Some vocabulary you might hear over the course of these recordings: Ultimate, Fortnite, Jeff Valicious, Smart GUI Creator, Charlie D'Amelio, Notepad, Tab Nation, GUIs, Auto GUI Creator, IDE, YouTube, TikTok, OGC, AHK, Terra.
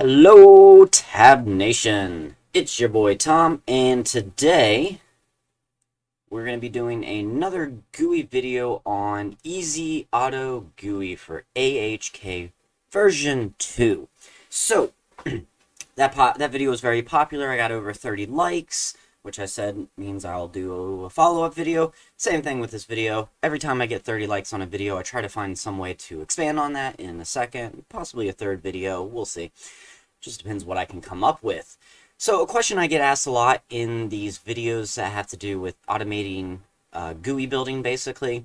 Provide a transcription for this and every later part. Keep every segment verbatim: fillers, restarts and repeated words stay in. Hello Tab Nation, it's your boy Tom, and today we're going to be doing another G U I video on Easy Auto G U I for A H K version two. So that pop that video was very popular. I got over thirty likes, which I said means I'll do a follow-up video. Same thing with this video. Every time I get thirty likes on a video, I try to find some way to expand on that in a second, possibly a third video. We'll see. Just depends what I can come up with. So a question I get asked a lot in these videos that have to do with automating uh, G U I building, basically,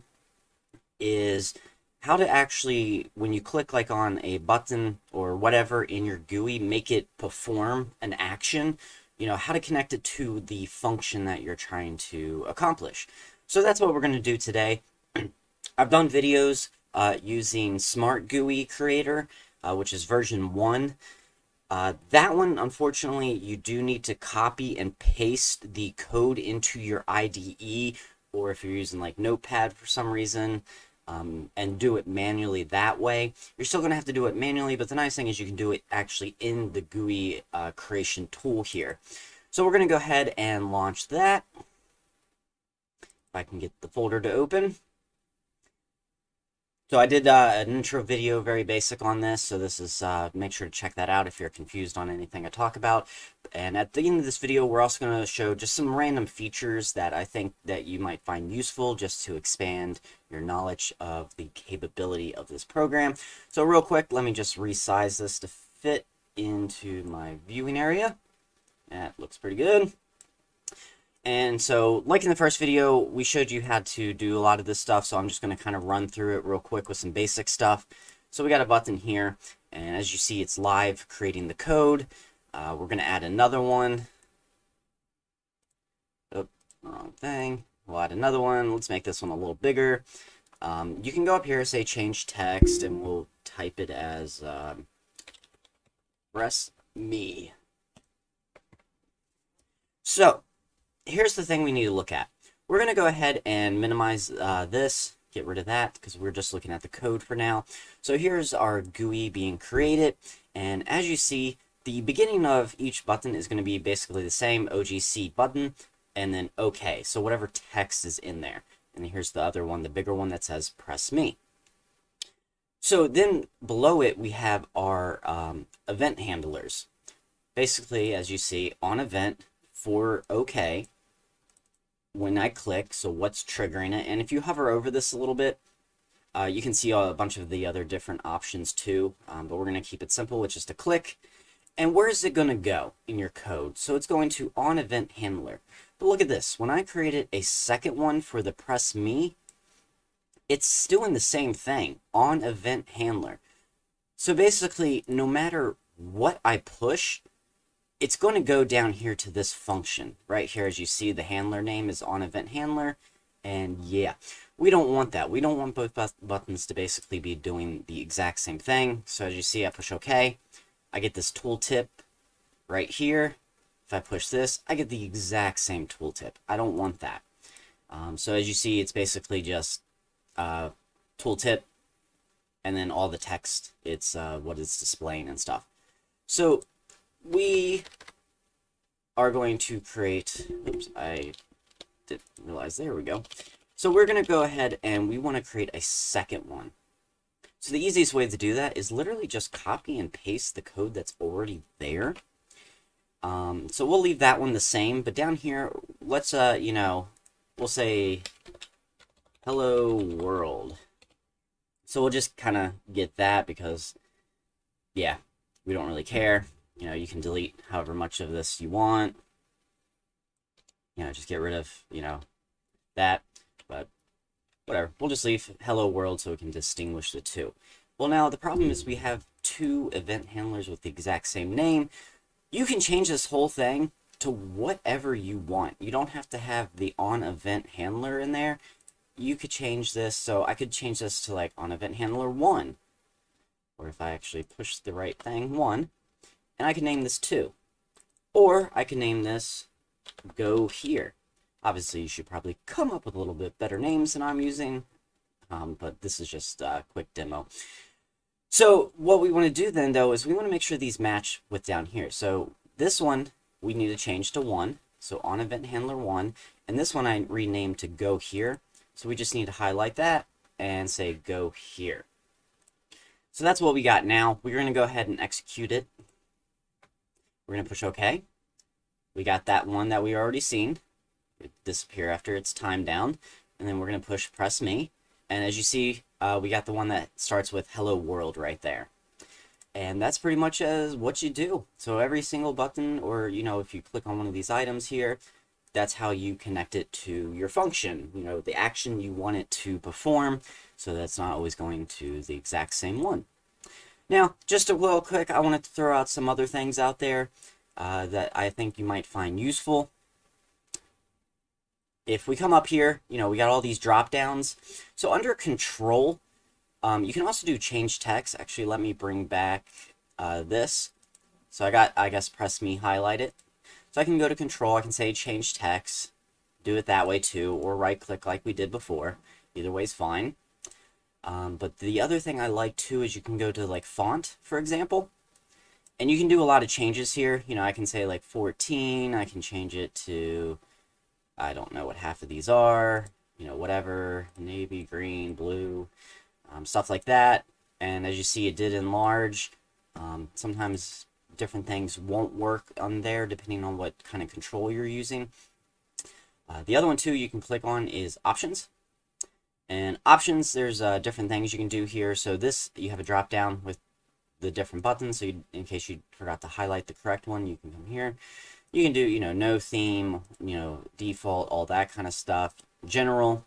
is how to actually, when you click like on a button or whatever in your G U I, make it perform an action. You know, how to connect it to the function that you're trying to accomplish. So that's what we're going to do today. I've done videos uh, using Smart G U I Creator, uh, which is version one. Uh, that one, unfortunately, you do need to copy and paste the code into your I D E, or if you're using like Notepad for some reason, um, and do it manually that way. You're still going to have to do it manually, but the nice thing is you can do it actually in the G U I uh, creation tool here. So we're going to go ahead and launch that. If I can get the folder to open. So I did uh, an intro video, very basic on this, so this is, uh, make sure to check that out if you're confused on anything I talk about. And at the end of this video, we're also going to show just some random features that I think that you might find useful just to expand your knowledge of the capability of this program. So real quick, let me just resize this to fit into my viewing area. That looks pretty good. And so, like in the first video, we showed you how to do a lot of this stuff, so I'm just going to kind of run through it real quick with some basic stuff. So we got a button here, and as you see, it's live creating the code. Uh, we're going to add another one. Oh, wrong thing. We'll add another one. Let's make this one a little bigger. Um, you can go up here, say change text, and we'll type it as um, press me. So here's the thing we need to look at. We're going to go ahead and minimize uh, this, get rid of that, because we're just looking at the code for now. So here's our G U I being created, and as you see, the beginning of each button is going to be basically the same, O G C button, and then OK, so whatever text is in there. And here's the other one, the bigger one that says press me. So then below it, we have our um, event handlers. Basically, as you see, on event for OK, when I click, so what's triggering it, and if you hover over this a little bit, uh, you can see a bunch of the other different options too, um, but we're going to keep it simple, which is to click. And where is it going to go in your code? So it's going to on event handler. But look at this, when I created a second one for the press me, it's doing the same thing, on event handler. So basically, no matter what I push, it's going to go down here to this function right here. As you see, the handler name is on event handler, and yeah, we don't want that. We don't want both bu buttons to basically be doing the exact same thing. So as you see, I push OK, I get this tooltip right here. If I push this, I get the exact same tooltip. I don't want that. Um, so as you see, it's basically just uh, tooltip, and then all the text. It's uh, what it's displaying and stuff. So we are going to create, oops, I didn't realize, there we go. So we're going to go ahead and we want to create a second one. So the easiest way to do that is literally just copy and paste the code that's already there. Um, so we'll leave that one the same, but down here, let's, uh, you know, we'll say, hello world. So we'll just kind of get that because, yeah, we don't really care. You know, you can delete however much of this you want. You know, just get rid of, you know, that. But whatever. We'll just leave hello world so we can distinguish the two. Well, now the problem is we have two event handlers with the exact same name. You can change this whole thing to whatever you want. You don't have to have the on event handler in there. You could change this. So I could change this to like on event handler one. Or if I actually push the right thing, one. And I can name this too, or I can name this go here. Obviously, you should probably come up with a little bit better names than I'm using, um, but this is just a quick demo. So what we want to do then, though, is we want to make sure these match with down here. So this one we need to change to one. So on event handler one, and this one I renamed to go here. So we just need to highlight that and say go here. So that's what we got now. We're going to go ahead and execute it. We're going to push OK. We got that one that we already seen. It disappear after it's timed down. And then we're going to push press me. And as you see, uh, we got the one that starts with hello world right there. And that's pretty much as what you do. So every single button, or, you know, if you click on one of these items here, that's how you connect it to your function, you know, the action you want it to perform. So that's not always going to the exact same one. Now, just a little quick, I wanted to throw out some other things out there uh, that I think you might find useful. If we come up here, you know, we got all these drop downs. So under control, um, you can also do change text. Actually, let me bring back uh, this. So I got, I guess, press me, highlight it. So I can go to control, I can say change text, do it that way too, or right click like we did before. Either way is fine. Um, but the other thing I like too is you can go to like font, for example, and you can do a lot of changes here. You know, I can say like fourteen, I can change it to, I don't know what half of these are, you know, whatever, navy, green, blue, um, stuff like that. And as you see, it did enlarge. Um, sometimes different things won't work on there depending on what kind of control you're using. Uh, the other one too you can click on is options, and options there's uh, different things you can do here. So this, you have a drop down with the different buttons, so you, in case you forgot to highlight the correct one, you can come here, you can do, you know, no theme, you know, default, all that kind of stuff, general,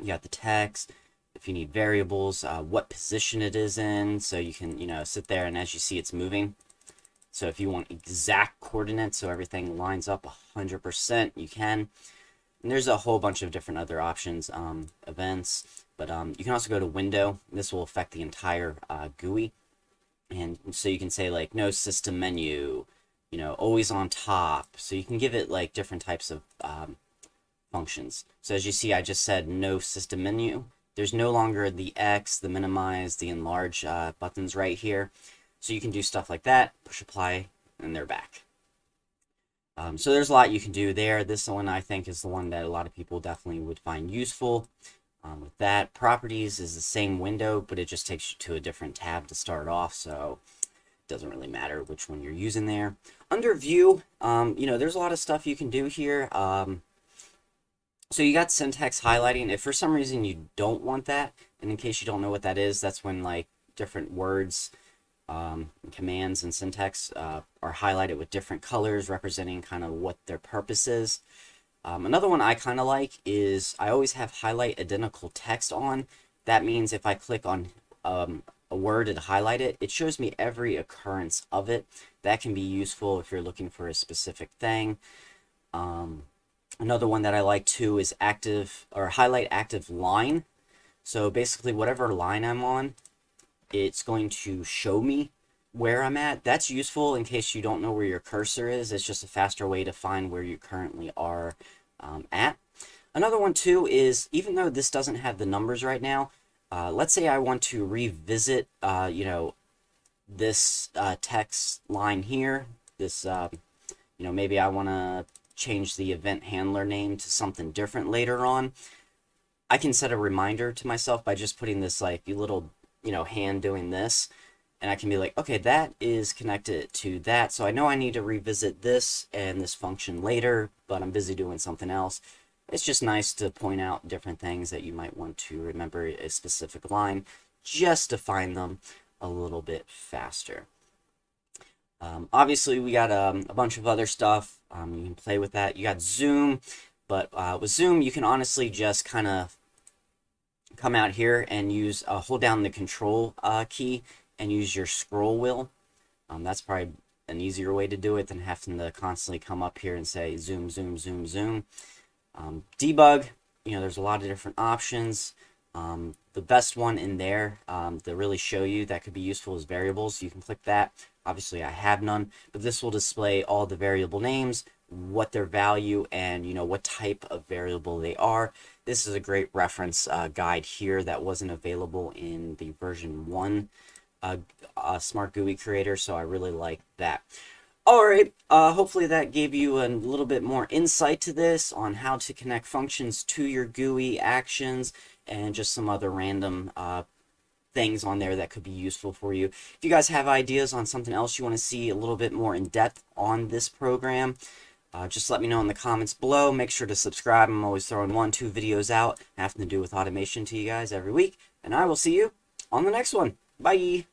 you got the text, if you need variables, uh, what position it is in, so you can, you know, sit there and as you see it's moving. So if you want exact coordinates, so everything lines up one hundred percent, you can. And there's a whole bunch of different other options, um, events. But um, you can also go to window. This will affect the entire uh, G U I. And so you can say, like, no system menu, you know, always on top. So you can give it, like, different types of um, functions. So as you see, I just said no system menu. There's no longer the X, the minimize, the enlarge uh, buttons right here. So you can do stuff like that, push apply, and they're back. Um, so there's a lot you can do there. This one, I think, is the one that a lot of people definitely would find useful. Um, with that, properties is the same window, but it just takes you to a different tab to start off, so it doesn't really matter which one you're using there. Under view, um, you know, there's a lot of stuff you can do here. Um, so you got syntax highlighting. If for some reason you don't want that, and in case you don't know what that is, that's when, like, different words... Um, commands and syntax uh, are highlighted with different colors representing kind of what their purpose is. Um, another one I kind of like is I always have highlight identical text on. That means if I click on um, a word and highlight it, it shows me every occurrence of it. That can be useful if you're looking for a specific thing. Um, another one that I like too is active or highlight active line. So basically whatever line I'm on, it's going to show me where I'm at. That's useful in case you don't know where your cursor is. It's just a faster way to find where you currently are um, at. Another one too is, even though this doesn't have the numbers right now, uh, let's say I want to revisit, uh, you know, this uh, text line here. This, uh, you know, maybe I want to change the event handler name to something different later on. I can set a reminder to myself by just putting this like little, you know, hand doing this, and I can be like, okay, that is connected to that, so I know I need to revisit this and this function later, but I'm busy doing something else. It's just nice to point out different things that you might want to remember a specific line, just to find them a little bit faster. Um, obviously, we got um, a bunch of other stuff. Um, you can play with that. You got zoom, but uh, with zoom, you can honestly just kind of come out here and use uh, hold down the control uh, key and use your scroll wheel. Um, that's probably an easier way to do it than having to constantly come up here and say zoom, zoom, zoom, zoom. Um, debug, you know, there's a lot of different options. Um, the best one in there um, to really show you that could be useful is variables. You can click that. Obviously, I have none, but this will display all the variable names, what their value, and, you know, what type of variable they are. This is a great reference uh, guide here that wasn't available in the version one uh, uh, Smart G U I Creator, so I really like that. Alright, uh, hopefully that gave you a little bit more insight to this on how to connect functions to your G U I actions and just some other random uh, things on there that could be useful for you. If you guys have ideas on something else you want to see a little bit more in depth on this program, uh, just let me know in the comments below. Make sure to subscribe. I'm always throwing one, two videos out having to do with automation to you guys every week, and I will see you on the next one. Bye!